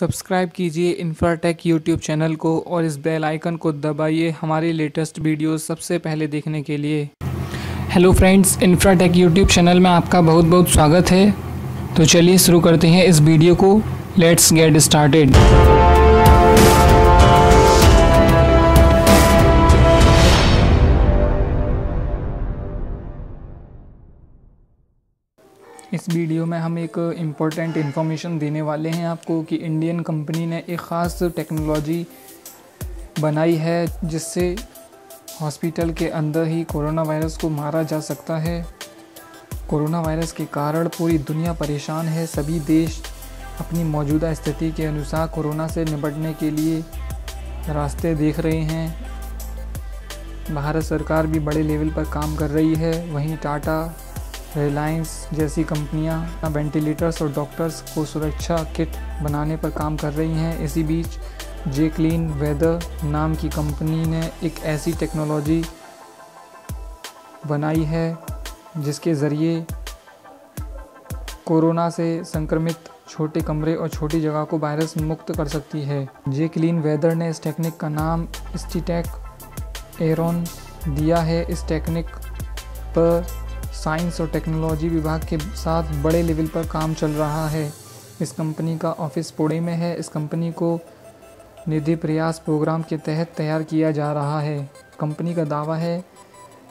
Subscribe कीजिए Infratech YouTube channel को और इस बेल आइकन को दबाइए हमारे लेटेस्ट वीडियोस सबसे पहले देखने के लिए। Hello friends, Infratech YouTube channel में आपका बहुत बहुत स्वागत है। तो चलिए शुरू करते हैं इस वीडियो को। Let's get started. इस वीडियो में हम एक इम्पोर्टेंट इन्फॉर्मेशन देने वाले हैं आपको कि इंडियन कंपनी ने एक ख़ास टेक्नोलॉजी बनाई है जिससे हॉस्पिटल के अंदर ही कोरोना वायरस को मारा जा सकता है। कोरोना वायरस के कारण पूरी दुनिया परेशान है। सभी देश अपनी मौजूदा स्थिति के अनुसार कोरोना से निपटने के लिए रास्ते देख रहे हैं। भारत सरकार भी बड़े लेवल पर काम कर रही है। वहीं टाटा, रिलायंस जैसी कंपनियां वेंटिलेटर्स और डॉक्टर्स को सुरक्षा किट बनाने पर काम कर रही हैं। इसी बीच जे क्लीन वेदर नाम की कंपनी ने एक ऐसी टेक्नोलॉजी बनाई है जिसके ज़रिए कोरोना से संक्रमित छोटे कमरे और छोटी जगह को वायरस मुक्त कर सकती है। जे क्लीन वेदर ने इस टेक्निक का नाम साइटेक एरियन दिया है। इस टेक्निक पर साइंस और टेक्नोलॉजी विभाग के साथ बड़े लेवल पर काम चल रहा है। इस कंपनी का ऑफिस पुणे में है। इस कंपनी को निधि प्रयास प्रोग्राम के तहत तैयार किया जा रहा है। कंपनी का दावा है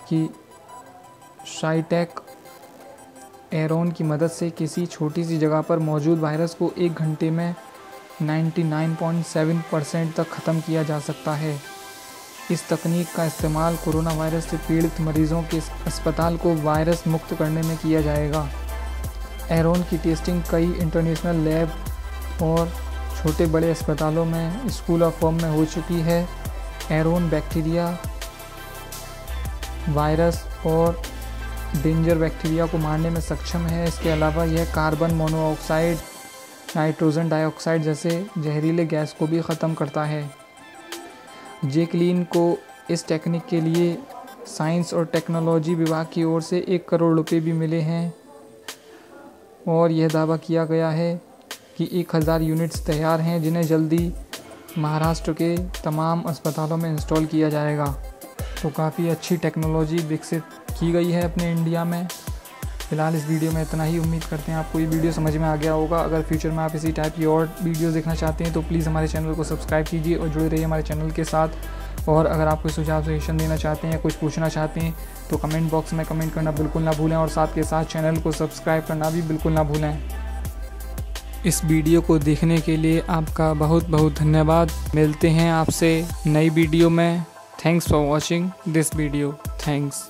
कि साइटेक एरियन की मदद से किसी छोटी सी जगह पर मौजूद वायरस को एक घंटे में 99.7% तक ख़त्म किया जा सकता है। इस तकनीक का इस्तेमाल कोरोना वायरस से पीड़ित मरीजों के अस्पताल को वायरस मुक्त करने में किया जाएगा। एरियन की टेस्टिंग कई इंटरनेशनल लैब और छोटे बड़े अस्पतालों में स्कूल ऑफ फॉर्म में हो चुकी है। एरियन बैक्टीरिया, वायरस और डेंजर बैक्टीरिया को मारने में सक्षम है। इसके अलावा यह कार्बन मोनोऑक्साइड, नाइट्रोजन डाइऑक्साइड जैसे जहरीले गैस को भी ख़त्म करता है। जे क्लीन को इस टेक्निक के लिए साइंस और टेक्नोलॉजी विभाग की ओर से 1 करोड़ रुपये भी मिले हैं और यह दावा किया गया है कि 1000 यूनिट्स तैयार हैं जिन्हें जल्दी महाराष्ट्र के तमाम अस्पतालों में इंस्टॉल किया जाएगा। तो काफ़ी अच्छी टेक्नोलॉजी विकसित की गई है अपने इंडिया में। फिलहाल इस वीडियो में इतना ही। उम्मीद करते हैं आपको ये वीडियो समझ में आ गया होगा। अगर फ्यूचर में आप इसी टाइप की और वीडियोस देखना चाहते हैं तो प्लीज़ हमारे चैनल को सब्सक्राइब कीजिए और जुड़े रहिए हमारे चैनल के साथ। और अगर आप कोई सुझाव सजेशन देना चाहते हैं या कुछ पूछना चाहते हैं तो कमेंट बॉक्स में कमेंट करना बिल्कुल ना भूलें और साथ के साथ चैनल को सब्सक्राइब करना भी बिल्कुल ना भूलें। इस वीडियो को देखने के लिए आपका बहुत बहुत धन्यवाद। मिलते हैं आपसे नई वीडियो में। Thanks for watching this video. Thanks.